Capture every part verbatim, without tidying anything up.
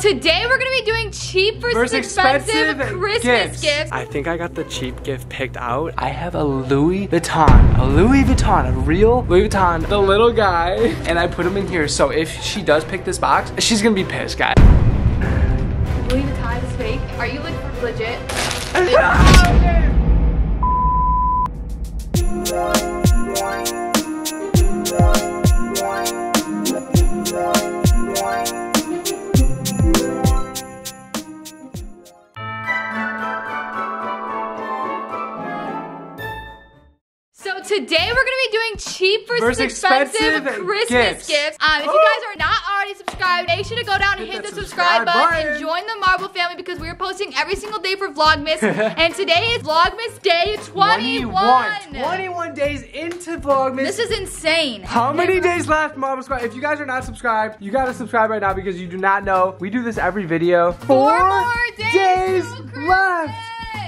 Today we're gonna be doing cheap versus, versus expensive, expensive Christmas gifts. gifts. I think I got the cheap gift picked out. I have a Louis Vuitton, a Louis Vuitton, a real Louis Vuitton, the little guy, and I put him in here. So if she does pick this box, she's gonna be pissed, guys. Louis Vuitton is fake. Are you looking for legit? So today we're gonna be doing cheap versus, versus expensive, expensive Christmas gifts. gifts. Um, if Ooh. you guys are not already subscribed, make sure to go down and hit, hit the subscribe, subscribe button, button and join the Marble family because we're posting every single day for Vlogmas. And today is Vlogmas Day twenty-one. twenty-one days into Vlogmas. This is insane. How many yeah. days left, Marble Squad? If you guys are not subscribed, you gotta subscribe right now because you do not know. We do this every video. Four, Four more days, days left.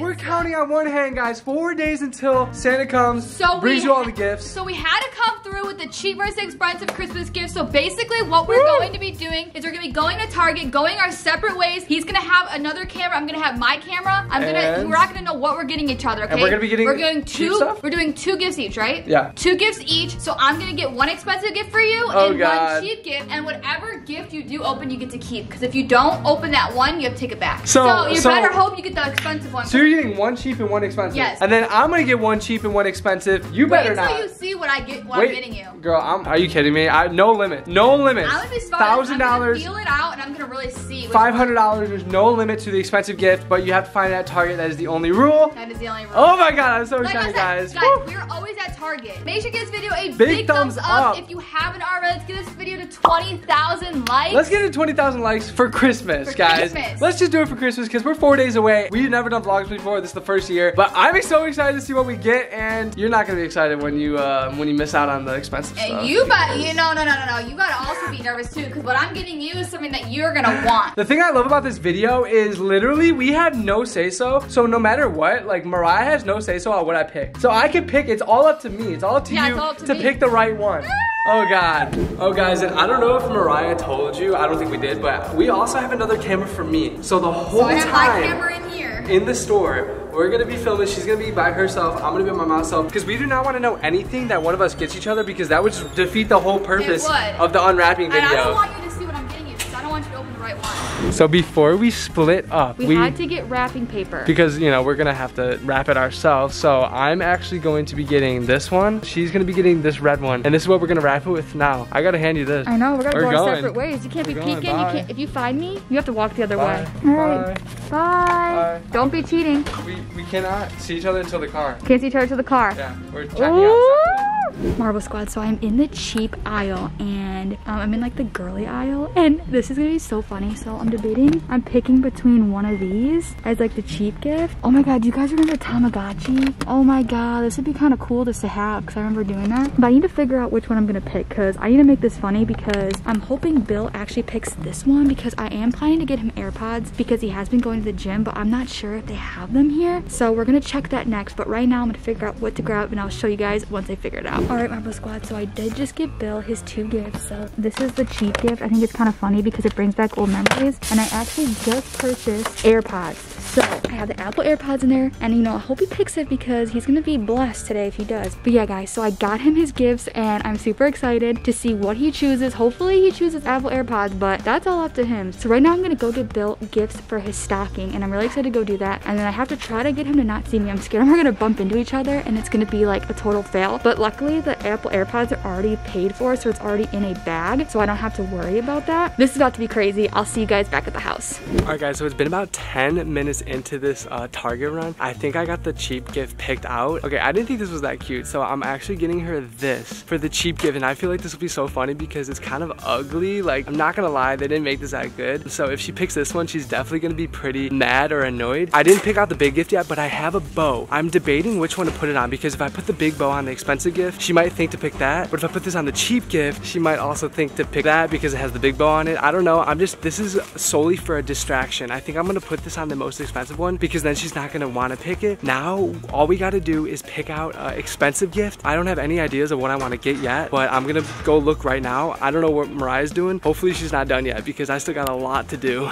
We're counting on one hand, guys. Four days until Santa comes, so brings you all the gifts. So we had to come through with the cheap versus expensive Christmas gifts. So basically what we're Woo! going to be doing is we're going to be going to Target, going our separate ways. He's going to have another camera. I'm going to have my camera. I'm going to, we're not going to know what we're getting each other, okay? And we're going to be getting we're doing two, stuff? We're doing two gifts each, right? Yeah. Two gifts each. So I'm going to get one expensive gift for you oh and God. one cheap gift. And whatever gift you do open, you get to keep. Because if you don't open that one, you have to take it back. So, so you so, better hope you get the expensive one. So you're getting one cheap and one expensive. Yes. And then I'm gonna get one cheap and one expensive. You better Wait not. Wait until you see what I get. What Wait, I'm getting you. Girl, I'm, are you kidding me? I no limit, no limit. I'm gonna be smart. Thousand dollars. Feel it out, and I'm gonna really see. Five hundred dollars. There's no limit to the expensive gift, but you have to find it at Target. That is the only rule. That is the only rule. Oh my God, I'm so like excited, I said, guys. Guys, we're always at Target. Make sure you give this video a big, big thumbs, thumbs up. up if you haven't already. Let's get this video to twenty thousand likes. Let's get it to twenty thousand likes for Christmas, for guys. Christmas. Let's just do it for Christmas because we're four days away. We've never done vlogs before. This is the first year, but I'm so excited to see what we get, and you're not gonna be excited when you uh, when you miss out on the expensive and stuff. You but you know no no no no you gotta also be nervous too because what I'm getting you is something that you're gonna want. The thing I love about this video is literally we had no say so, so no matter what, like Mariah has no say so on what I pick. So I can pick. It's all up to me. It's all up to yeah, you up to, to pick the right one. Oh God. Oh guys, and I don't know if Mariah told you. I don't think we did, but we also have another camera for me. So the whole so I have time. my camera in here. In the store, we're gonna be filming. She's gonna be by herself. I'm gonna be by myself because we do not want to know anything that one of us gets each other because that would just defeat the whole purpose of the unwrapping video. And I don't want you to see what I'm getting you because I don't want you to open the right one. So before we split up, we, we had to get wrapping paper because you know we're gonna have to wrap it ourselves. So I'm actually going to be getting this one. She's gonna be getting this red one, and this is what we're gonna wrap it with now. I gotta hand you this. I know we're gonna we're go going. separate ways. You can't we're be going, peeking. Bye. You can't. If you find me, you have to walk the other bye. way. Bye. Bye. Bye. Bye. Don't be cheating. We, we cannot see each other until the car. Can't see each other until the car. Yeah, we're checking out something. Marble Squad, so I'm in the cheap aisle and um, I'm in like the girly aisle and this is gonna be so funny. So I'm debating, I'm picking between one of these as like the cheap gift. Oh my God, do you guys remember Tamagotchi? Oh my God, this would be kind of cool just to have because I remember doing that. But I need to figure out which one I'm gonna pick because I need to make this funny because I'm hoping Bill actually picks this one because I am planning to get him AirPods because he has been going the gym, but I'm not sure if they have them here, so we're gonna check that next. But right now I'm gonna figure out what to grab and I'll show you guys once I figure it out. All right, Marble Squad, so I did just give Bill his two gifts. So this is the cheap gift. I think it's kind of funny because it brings back old memories, and I actually just purchased AirPods. So I have the Apple AirPods in there, and you know, I hope he picks it because he's gonna be blessed today if he does. But yeah guys, so I got him his gifts and I'm super excited to see what he chooses. Hopefully he chooses Apple AirPods, but that's all up to him. So right now I'm gonna go get Bill gifts for his stocking and I'm really excited to go do that. And then I have to try to get him to not see me. I'm scared we're gonna bump into each other and it's gonna be like a total fail. But luckily the Apple AirPods are already paid for, so it's already in a bag. So I don't have to worry about that. This is about to be crazy. I'll see you guys back at the house. All right guys, so it's been about ten minutes into this uh, Target run. I think I got the cheap gift picked out. Okay, I didn't think this was that cute, so I'm actually getting her this for the cheap gift, and I feel like this will be so funny because it's kind of ugly. Like, I'm not gonna lie, they didn't make this that good. So if she picks this one, she's definitely gonna be pretty mad or annoyed. I didn't pick out the big gift yet, but I have a bow. I'm debating which one to put it on because if I put the big bow on the expensive gift, she might think to pick that. But if I put this on the cheap gift, she might also think to pick that because it has the big bow on it. I don't know. I'm just, this is solely for a distraction. I think I'm gonna put this on the most expensive expensive one because then she's not gonna wanna pick it. Now, all we gotta do is pick out an expensive gift. I don't have any ideas of what I wanna get yet, but I'm gonna go look right now. I don't know what Mariah's doing. Hopefully she's not done yet because I still got a lot to do.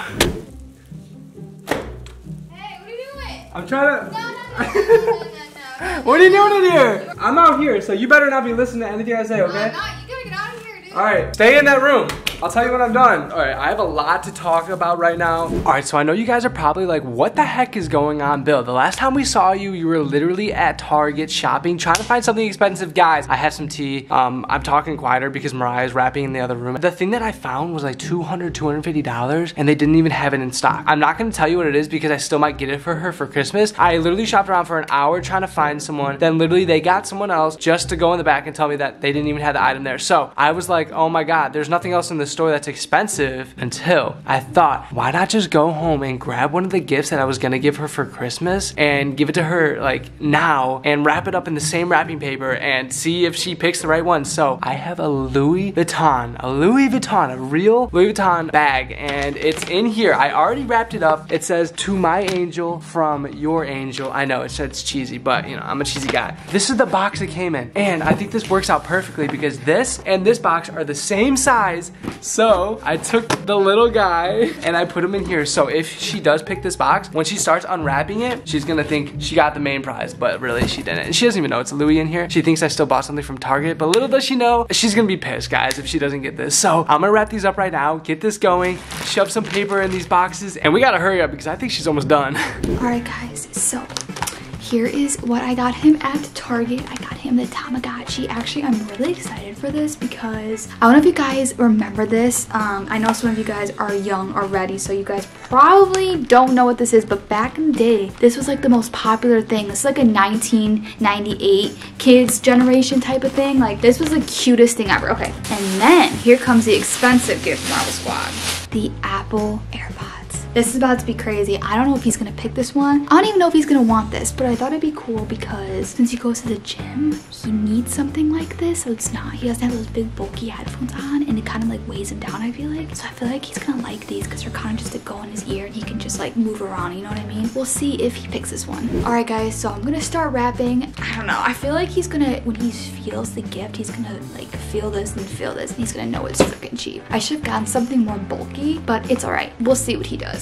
I'm trying to. No, no, no, no, no, no, no. What are you doing in here? I'm out here, so you better not be listening to anything I say, okay? No, I'm not. You gotta get out of here, dude. All right, stay in that room. I'll tell you when I'm done. All right, I have a lot to talk about right now. All right, so I know you guys are probably like, what the heck is going on, Bill? The last time we saw you, you were literally at Target shopping, trying to find something expensive. Guys, I have some tea. Um, I'm talking quieter because Mariah's rapping in the other room. The thing that I found was like two hundred, two hundred fifty dollars, and they didn't even have it in stock. I'm not gonna tell you what it is because I still might get it for her for Christmas. I literally shopped around for an hour trying to find someone. Then literally they got someone else just to go in the back and tell me that they didn't even have the item there. So I was like, oh my God, there's nothing else in this store that's expensive, until I thought, why not just go home and grab one of the gifts that I was gonna give her for Christmas and give it to her like now and wrap it up in the same wrapping paper and see if she picks the right one. So I have a Louis Vuitton, a Louis Vuitton, a real Louis Vuitton bag, and it's in here. I already wrapped it up. It says, "To my angel from your angel." I know it says cheesy, but you know, I'm a cheesy guy. This is the box it came in, and I think this works out perfectly because this and this box are the same size. So I took the little guy and I put him in here. So if she does pick this box, when she starts unwrapping it, she's gonna think she got the main prize, but really she didn't. And she doesn't even know it's a Louis in here. She thinks I still bought something from Target, but little does she know, she's gonna be pissed, guys, if she doesn't get this. So I'm gonna wrap these up right now, get this going, shove some paper in these boxes, and we gotta hurry up because I think she's almost done. All right, guys, so here is what I got him at Target. I got him the Tamagotchi. Actually, I'm really excited for this because I don't know if you guys remember this. Um, I know some of you guys are young already, so you guys probably don't know what this is, but back in the day, this was like the most popular thing. This is like a nineteen ninety-eight kids generation type of thing. Like, this was the cutest thing ever. Okay, and then here comes the expensive gift, Marble Squad. The Apple AirPods. This is about to be crazy. I don't know if he's gonna pick this one. I don't even know if he's gonna want this, but I thought it'd be cool because since he goes to the gym, he needs something like this, so it's not, he doesn't have those big bulky headphones on and it kind of like weighs him down, I feel like. So I feel like he's gonna like these because they're kind of just to go in his ear and he can just like move around, you know what I mean? We'll see if he picks this one. All right, guys, so I'm gonna start wrapping. I don't know, I feel like he's gonna, when he feels the gift, he's gonna like feel this and feel this and he's gonna know it's freaking cheap. I should have gotten something more bulky, but it's all right. We'll see what he does.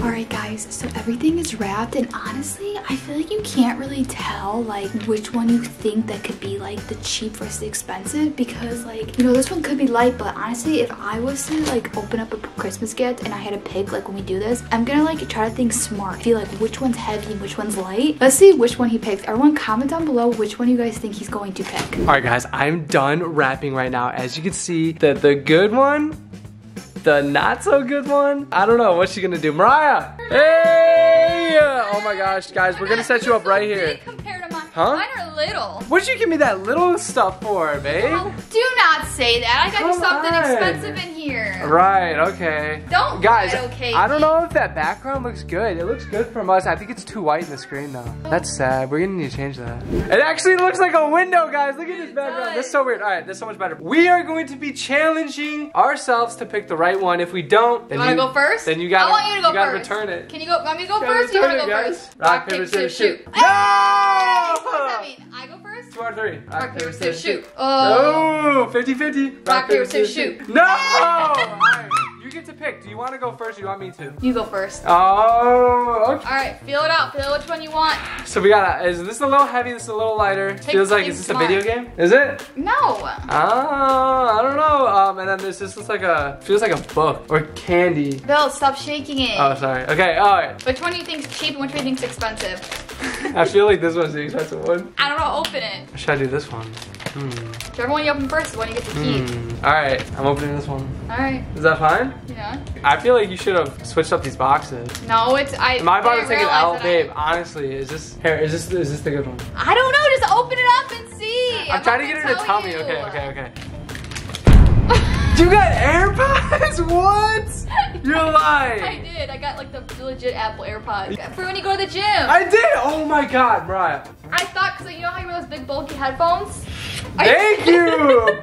All right, guys, so everything is wrapped, and honestly, I feel like you can't really tell like which one you think that could be like the cheap versus the expensive because like, you know, this one could be light, but honestly, if I was to like open up a Christmas gift and I had to pick like when we do this, I'm gonna like try to think smart, see like which one's heavy and which one's light. Let's see which one he picks. Everyone comment down below which one you guys think he's going to pick. All right, guys, I'm done wrapping right now. As you can see, the, the good one, the not so good one. I don't know what's she gonna do. Mariah, hey! Oh my gosh, guys, we're gonna set you up right here. Huh? Mine are little. What'd you give me that little stuff for, babe? No, do not say that. I got Come you something on. expensive in here. Right, okay. Don't Guys, it okay, I don't know if that background looks good. It looks good from us. I think it's too white in the screen, though. That's sad. We're gonna need to change that. It actually looks like a window, guys. Look at this background. That's so weird. All right, that's so much better. We are going to be challenging ourselves to pick the right one. If we don't, then you wanna you, go first? Then you gotta, I want you to go you gotta first. return it. Can you go, want me to go first? You wanna go guys. first? Rock, Rock paper, scissors, shoot. shoot. No! What does that mean? I go first? Two or three. Rock, rock paper, scissors, shoot. Oh. No! fifty fifty. Rock, rock paper, scissors, shoot. No! All right. You get to pick. Do you want to go first or do you want me to? You go first. Oh, okay. All right, feel it out. Feel which one you want. So we got, is this a little heavy? This is a little lighter. Take Feels like, is this smart. a video game? Is it? No. Ah, I don't know. Um, and then this this looks like a, feels like a book or candy. Bill, stop shaking it. Oh, sorry. Okay, all right. Which one do you think is cheap and which one do you think is expensive? I feel like this one's the expensive one. I don't know, open it. Or should I do this one? Hmm. Whichever one you open first is the one you get to keep. Hmm. Alright, I'm opening this one. Alright. Is that fine? Yeah. I feel like you should have switched up these boxes. No, it's I Am I about to take it out, babe? I... Honestly, is this here is this is this the good one? I don't know, just open it up and see. I'm, I'm trying to get her to tell me. Okay, okay, okay. You got AirPods? What? You're lying. I did. I got like the legit Apple AirPods. For when you go to the gym. I did. Oh my God, Mariah. I thought, because you know how you wear those big bulky headphones? Thank you!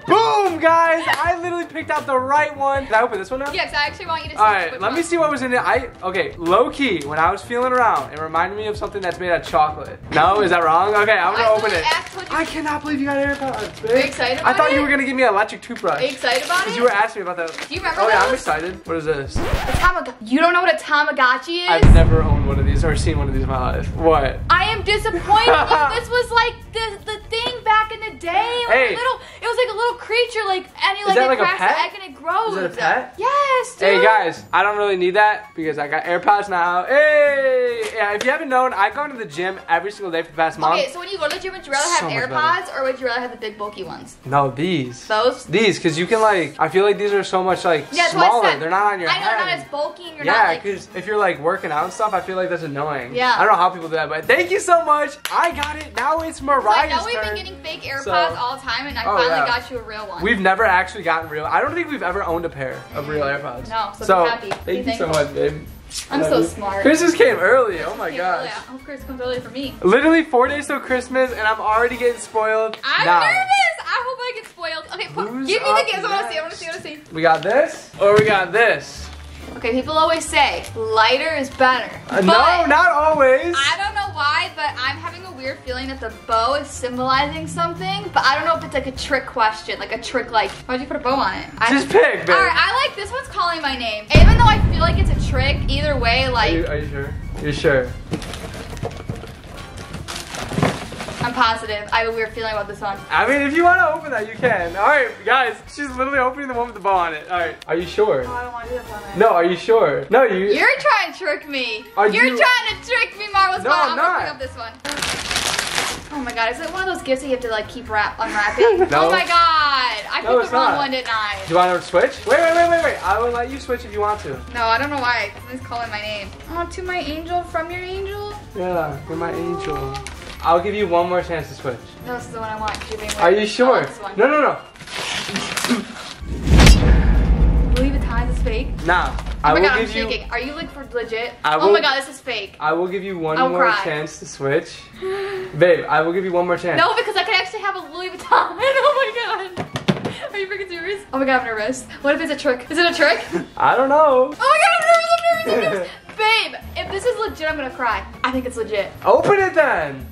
Boom, guys! I literally picked out the right one. Can I open this one now? Yes, I actually want you to see. Alright, let me see what was in it. I okay, low-key, when I was feeling around, it reminded me of something that's made out of chocolate. No, is that wrong? Okay, I'm gonna open it. I cannot believe you got AirPods. Are you excited about it? I thought you were gonna give me an electric toothbrush. Are you excited about it? Because you were asking me about that. Do you remember that? Oh yeah, I'm excited. What is this? A Tamagotchi. You don't know what a Tamagotchi is? I've never owned one of these or seen one of these in my life. What? I am disappointed. This was like the the thing back in the day. It was, hey. little, it was like a little creature, like, and you like, it like cracks the egg and it grows. Is it a pet? Yes, dude. Hey guys, I don't really need that because I got AirPods now. Hey! Yeah, if you haven't known, I've gone to the gym every single day for the past month. Okay, so when you go to the gym, would you rather so have AirPods better. or would you rather have the big bulky ones? No, these. Those? These, because you can like, I feel like these are so much like yeah, smaller. They're not on your I head. I know, they're not as bulky and you're yeah, not like. Yeah, because if you're like working out and stuff, I feel like that's annoying. Yeah. I don't know how people do that, but thank you so much. I got it. Now it's Mariah's turn. So I know we've been getting fake AirPods so, all the time and I oh, finally yeah. got you a real one. We've never actually gotten real. I don't think we've ever owned a pair of real AirPods. No, so, so happy. Thank you so much, babe. I'm so smart. Christmas came early. Oh my gosh. I hope Christmas comes early for me. Literally four days till Christmas and I'm already getting spoiled. I'm now. nervous. I hope I get spoiled. Okay, Who's give me the gifts. I want to see. I want to see. I want to see. We got this or we got this. Okay, people always say lighter is better. Uh, no, not always. I don't know why, but I'm having a weird feeling that the bow is symbolizing something, but I don't know if it's like a trick question, like a trick like, why'd you put a bow on it? I just pick, babe. All right, I like this one's Calling My Name. Even though I feel like it's a trick, either way, like. Are you, are you sure? You're sure? I'm positive. I have a weird feeling about this one. I mean, if you want to open that, you can. All right, guys, she's literally opening the one with the bow on it. All right, are you sure? No, I don't want to do this one. Right. No, are you sure? No, you. You're trying to trick me. Are You're you... trying to trick me, Marble Squad. No, I'm not. I'm gonna pick up this one. Oh my God, is it one of those gifts that you have to like keep wrap unwrapping? No. Oh my God, I no, picked the wrong not. one, didn't I? Do you want to switch? Wait, wait, wait, wait, wait. I will let you switch if you want to. No, I don't know why. Someone's calling my name. Oh, to my angel from your angel. Yeah, you're my oh. angel. I'll give you one more chance to switch. No, this is the one I want. Are you sure? Oh, no, no, no. Louis Vuitton is fake? Nah. I oh my will god, give I'm shaking. You... Are you like for legit? I will... Oh my god, this is fake. I will give you one I'll more cry. chance to switch. Babe, I will give you one more chance. No, because I could actually have a Louis Vuitton. Oh my god. Are you freaking serious? Oh my god, I'm nervous. What if it's a trick? Is it a trick? I don't know. Oh my god, I'm nervous, I'm nervous, I'm nervous. Babe, if this is legit, I'm gonna cry. I think it's legit. Open it then.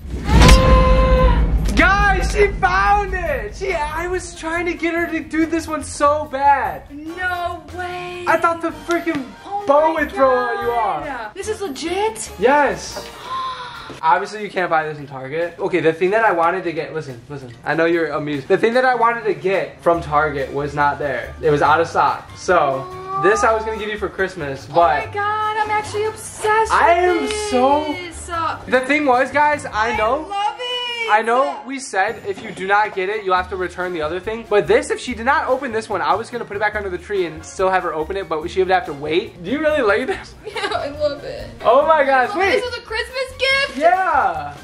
Guys, she found it. She, I was trying to get her to do this one so bad. No way. I thought the freaking oh bow would throw out you off. This is legit? Yes. Obviously, you can't buy this in Target. Okay, the thing that I wanted to get, listen, listen, I know you're amused. The thing that I wanted to get from Target was not there. It was out of stock, so. Oh. This I was gonna give you for Christmas, but oh my god, I'm actually obsessed with I am this. so The thing was, guys, I, I know love it. I know we said if you do not get it, you'll have to return the other thing. But this, if she did not open this one, I was gonna put it back under the tree and still have her open it, but she would have to wait. Do you really like this? Yeah, I love it. Oh my gosh, wait. This was a Christmas gift? Yeah.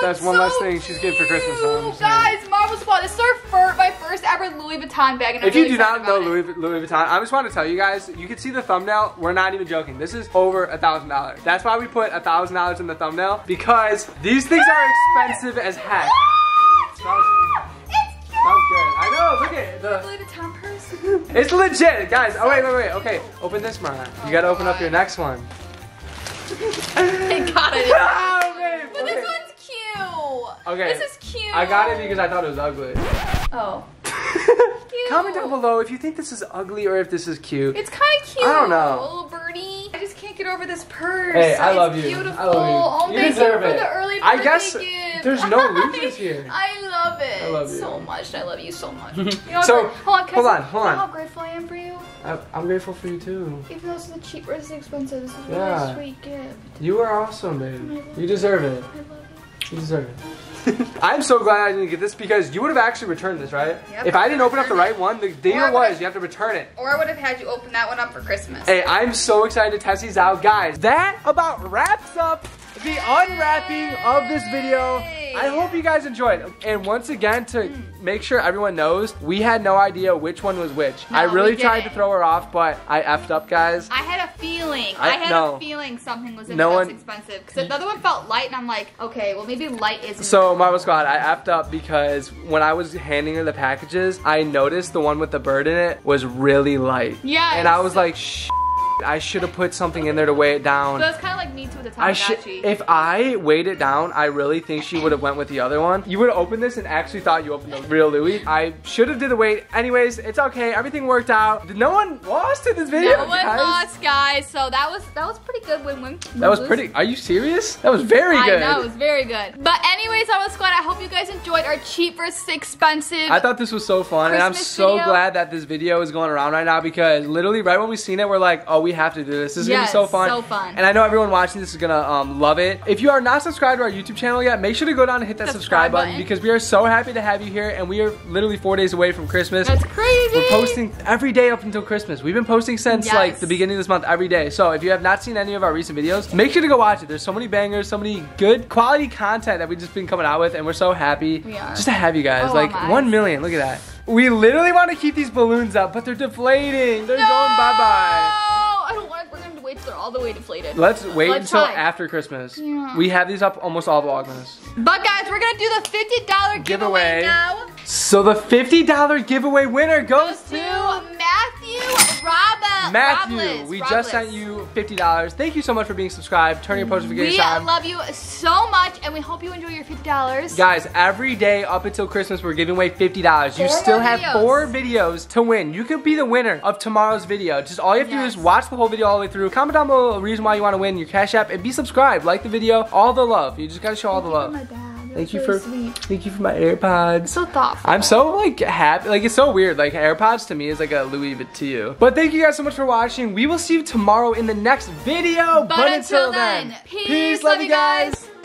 That's one so less thing cute. she's getting for Christmas. So guys, Marble Squad, this is our first, my first ever Louis Vuitton bag. And if I'm you really do not know Louis, Louis Vuitton, I just want to tell you guys, you can see the thumbnail. We're not even joking. This is over a thousand dollars. That's why we put a thousand dollars in the thumbnail because these things are expensive as heck. It's cute. It's cute. Sounds good. I know. Look at the Louis Vuitton purse. It's legit, guys. Oh wait, wait, wait. Okay, open this, Mariah. You oh, gotta open God. up your next one. Thank God I didn't. Oh, babe. But okay. this one's Okay. This is cute. I got it because I thought it was ugly. Oh. Cute. Comment down below if you think this is ugly or if this is cute. It's kind of cute. I don't know. Little birdie. I just can't get over this purse. Hey, I it's love you. Beautiful. I love you. Oh, you deserve you it. For the early I guess gift. There's no losers here. I love it. I love you so much. I love you so much. You know so I'm, hold on, hold on, hold on. You know how grateful I am for you. I, I'm grateful for you too. Even though it's the cheaper, it's expensive. This is a yeah. really sweet gift. You are awesome, babe. You deserve it. I love You deserve it. I'm so glad I didn't get this because you would have actually returned this, right? Yep. If I didn't open up the right one, the deal was you have to return it. Or I would have had you open that one up for Christmas. Hey, I'm so excited to test these out. Guys, that about wraps up the unwrapping of this video. I hope you guys enjoyed. And once again, to mm. make sure everyone knows, we had no idea which one was which. No, I really tried to throw her off, but I effed up, guys. I had a feeling. I, I had no. a feeling something was no one, expensive. Because the other one felt light, and I'm like, okay, well, maybe light isn't. So, Marble Squad, I effed up because when I was handing her the packages, I noticed the one with the bird in it was really light. Yeah. And I was like, shh. I should have put something in there to weigh it down. So it's kind of like me too with the Tamagotchi. If I weighed it down, I really think she would have went with the other one. You would have opened this and actually thought you opened the real Louis. I should have did the weight. Anyways, it's okay. Everything worked out. No one lost in this video. No one guys. lost, guys. So that was that was pretty good win-win. That was pretty. Are you serious? That was very good. I know, it was very good. But anyways, Marble Squad, I hope you guys enjoyed our cheap versus expensive. I thought this was so fun, Christmas and I'm so video. glad that this video is going around right now because literally right when we seen it, we're like, oh. We have to do this. This is yes, gonna be so fun. so fun. And I know everyone watching this is gonna um, love it. If you are not subscribed to our YouTube channel yet, make sure to go down and hit that subscribe, subscribe button, button because we are so happy to have you here and we are literally four days away from Christmas. That's crazy. We're posting every day up until Christmas. We've been posting since yes. like the beginning of this month every day. So if you have not seen any of our recent videos, make sure to go watch it. There's so many bangers, so many good quality content that we've just been coming out with and we're so happy we are. just to have you guys. Oh, like one million, look at that. We literally want to keep these balloons up, but they're deflating. They're no! going bye-bye. They're all the way deflated. Let's wait Let's until try. after Christmas. Yeah. We have these up almost all Vlogmas. But guys, we're gonna do the fifty dollar giveaway, giveaway now. So the fifty dollar giveaway winner goes, goes to, to Matthew Robles. Matthew, Robles. we Robles. just sent you fifty dollars. Thank you so much for being subscribed. Turn your post notifications on. We love you so much, and we hope you enjoy your fifty dollars. Guys, every day up until Christmas, we're giving away fifty dollars. Four you still have videos. four videos to win. You could be the winner of tomorrow's video. Just all you have to yes. do is watch the whole video all the way through. Comment down below a reason why you want to win your Cash App, and be subscribed. Like the video. All the love. You just gotta show all the love. Thank you for, sweet. thank you for my AirPods. So thoughtful. I'm so like happy. Like it's so weird. Like AirPods to me is like a Louis Vuitton. But thank you guys so much for watching. We will see you tomorrow in the next video. But, but until, until then, then peace, peace, love you guys. guys.